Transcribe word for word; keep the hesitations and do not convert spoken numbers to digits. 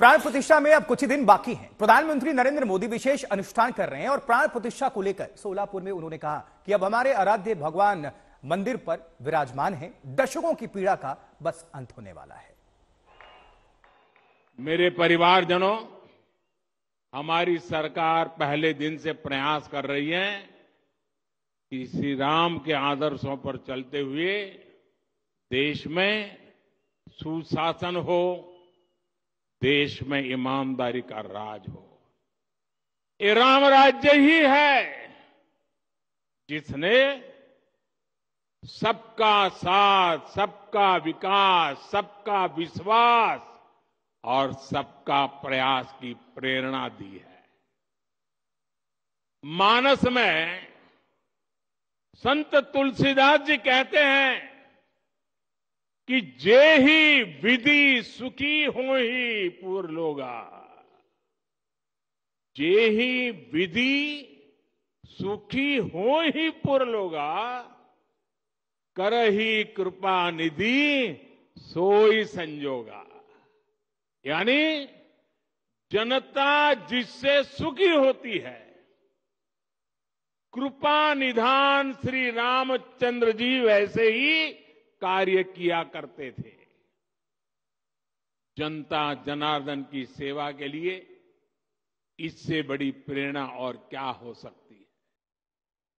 प्राण प्रतिष्ठा में अब कुछ ही दिन बाकी हैं। प्रधानमंत्री नरेंद्र मोदी विशेष अनुष्ठान कर रहे हैं और प्राण प्रतिष्ठा को लेकर सोलापुर में उन्होंने कहा कि अब हमारे आराध्य भगवान मंदिर पर विराजमान हैं। दशकों की पीड़ा का बस अंत होने वाला है। मेरे परिवारजनों, हमारी सरकार पहले दिन से प्रयास कर रही है कि श्री राम के आदर्शों पर चलते हुए देश में सुशासन हो, देश में ईमानदारी का राज हो। ये राम राज्य ही है जिसने सबका साथ, सबका विकास, सबका विश्वास और सबका प्रयास की प्रेरणा दी है। मानस में संत तुलसीदास जी कहते हैं कि जे ही विधि सुखी हो ही पूर लोगा, जे ही विधि सुखी हो ही पूर लोगा, करही कृपा निधि सोई संजोगा। यानी जनता जिससे सुखी होती है, कृपा निधान श्री रामचंद्र जी वैसे ही कार्य किया करते थे। जनता जनार्दन की सेवा के लिए इससे बड़ी प्रेरणा और क्या हो सकती है।